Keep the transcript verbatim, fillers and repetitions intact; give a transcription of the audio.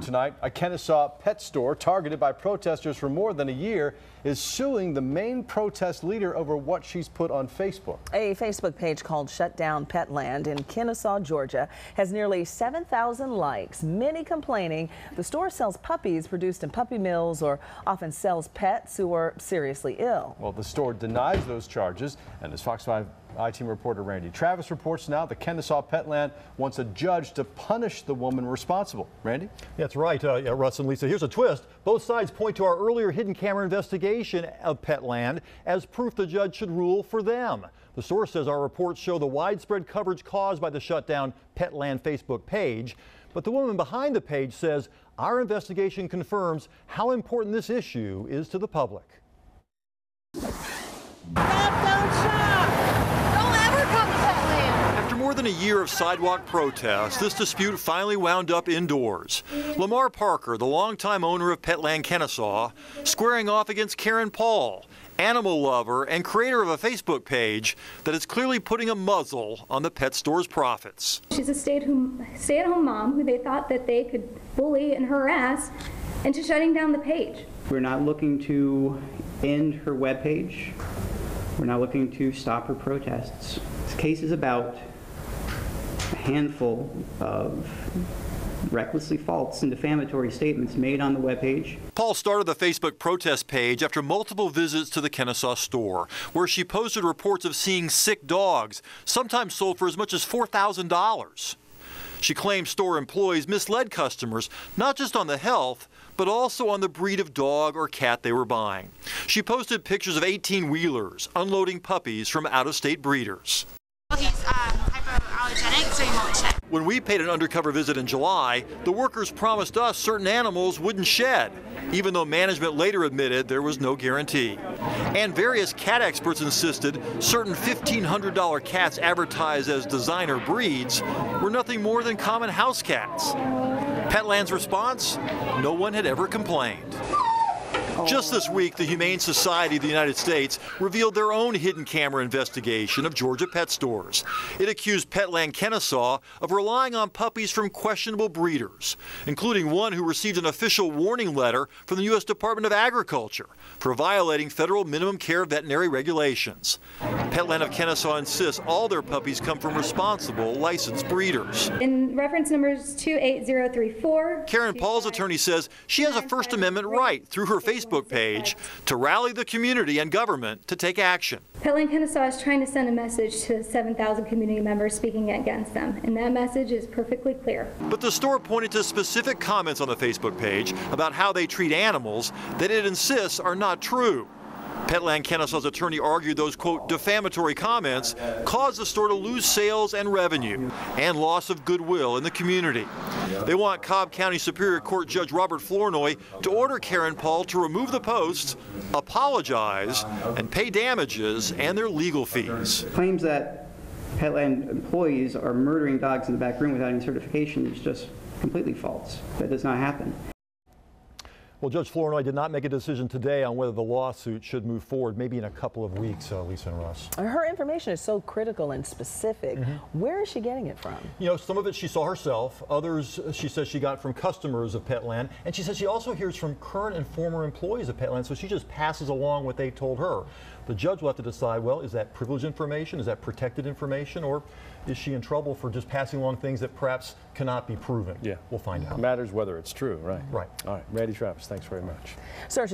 Tonight, a Kennesaw pet store targeted by protesters for more than a year is suing the main protest leader over what she's put on Facebook. A Facebook page called Shut Down Petland in Kennesaw, Georgia has nearly seven thousand likes, many complaining the store sells puppies produced in puppy mills or often sells pets who are seriously ill. Well, the store denies those charges, and as Fox five I-Team reporter Randy Travis reports now, the Kennesaw Petland wants a judge to punish the woman responsible. Randy? That's right, uh, yeah, Russ and Lisa. Here's a twist. Both sides point to our earlier hidden camera investigation of Petland as proof the judge should rule for them. The source says our reports show the widespread coverage caused by the shutdown Petland Facebook page. But the woman behind the page says our investigation confirms how important this issue is to the public. More than a year of sidewalk protests, this dispute finally wound up indoors. Lamar Parker, the longtime owner of Petland Kennesaw, squaring off against Karen Paul, animal lover and creator of a Facebook page that is clearly putting a muzzle on the pet store's profits. She's a stay-at-home stay-at-home mom who they thought that they could bully and harass into shutting down the page. We're not looking to end her webpage. We're not looking to stop her protests. This case is about a handful of recklessly false and defamatory statements made on the webpage. Paul started the Facebook protest page after multiple visits to the Kennesaw store, where she posted reports of seeing sick dogs, sometimes sold for as much as four thousand dollars. She claims store employees misled customers, not just on the health, but also on the breed of dog or cat they were buying. She posted pictures of eighteen-wheelers unloading puppies from out-of-state breeders. When we paid an undercover visit in July, the workers promised us certain animals wouldn't shed, even though management later admitted there was no guarantee. And various cat experts insisted certain fifteen hundred dollar cats advertised as designer breeds were nothing more than common house cats. Petland's response? No one had ever complained. Just this week, the Humane Society of the United States revealed their own hidden camera investigation of Georgia pet stores. It accused Petland Kennesaw of relying on puppies from questionable breeders, including one who received an official warning letter from the U S Department of Agriculture for violating federal minimum care veterinary regulations. Petland of Kennesaw insists all their puppies come from responsible, licensed breeders. In reference numbers two eight zero three four... Karen Paul's attorney says she has a First Amendment right through her Facebook page to rally the community and government to take action. Petland Kennesaw is trying to send a message to seven thousand community members speaking against them, and that message is perfectly clear. But the store pointed to specific comments on the Facebook page about how they treat animals that it insists are not true. Petland Kennesaw's attorney argued those, quote, defamatory comments caused the store to lose sales and revenue and loss of goodwill in the community. They want Cobb County Superior Court Judge Robert Flournoy to order Karen Paul to remove the posts, apologize, and pay damages and their legal fees. Claims that Petland employees are murdering dogs in the back room without any certification is just completely false. That does not happen. Well, Judge Flournoy did not make a decision today on whether the lawsuit should move forward, maybe in a couple of weeks, uh, Lisa and Ross. Her information is so critical and specific. Mm-hmm. Where is she getting it from? You know, some of it she saw herself. Others she says she got from customers of Petland. And she says she also hears from current and former employees of Petland, so she just passes along what they told her. The judge will have to decide, well, is that privileged information? Is that protected information? Or is she in trouble for just passing along things that perhaps cannot be proven? Yeah. We'll find out. It matters whether it's true, right? Right. All right. Randy Travis, thanks very much. Sir,